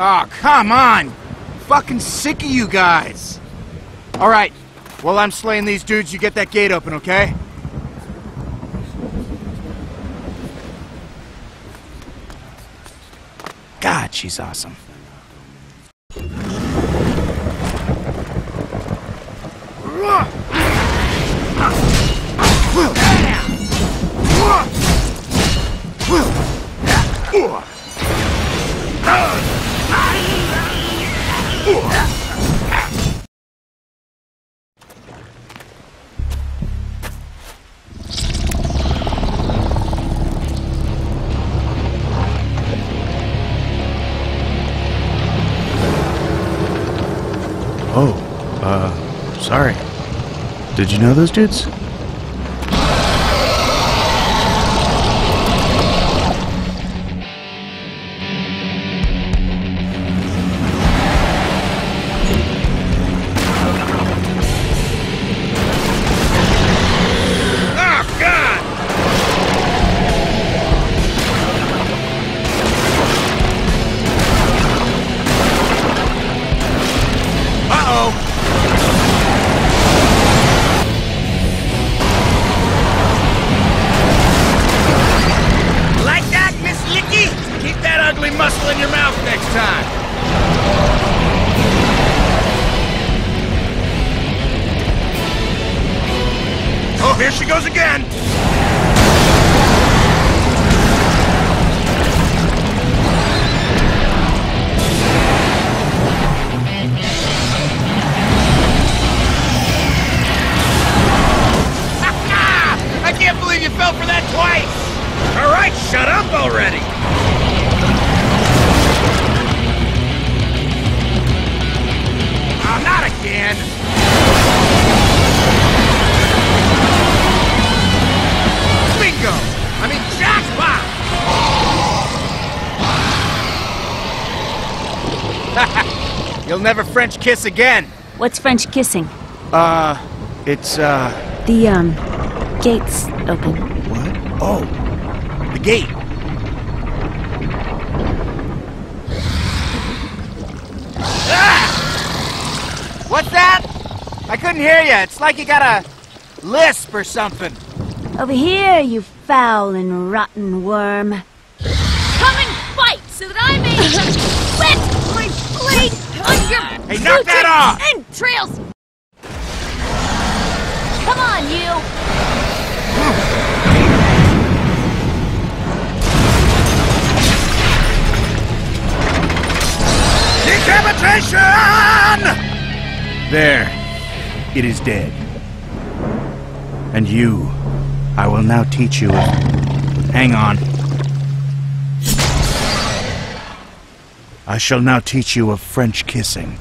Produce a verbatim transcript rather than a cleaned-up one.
Oh, come on! Fucking sick of you guys! Alright, while I'm slaying these dudes, you get that gate open, okay? God, she's awesome. Oh, uh, sorry. Did you know those dudes? Muscle in your mouth next time. Oh, here she goes again. I can't believe you fell for that twice. All right, shut up already. Again. Bingo! I mean, jackpot! Haha! You'll never French kiss again! What's French kissing? Uh, it's, uh... The, um, gate's open. What? Oh! The gate! What's that? I couldn't hear you. It's like you got a lisp or something. Over here, you foul and rotten worm. Come and fight so that I may split my blade on your hey, knock that off! Entrails! Come on, you! Decapitation! There. It is dead. And you, I will now teach you. Hang on. I shall now teach you of French kissing.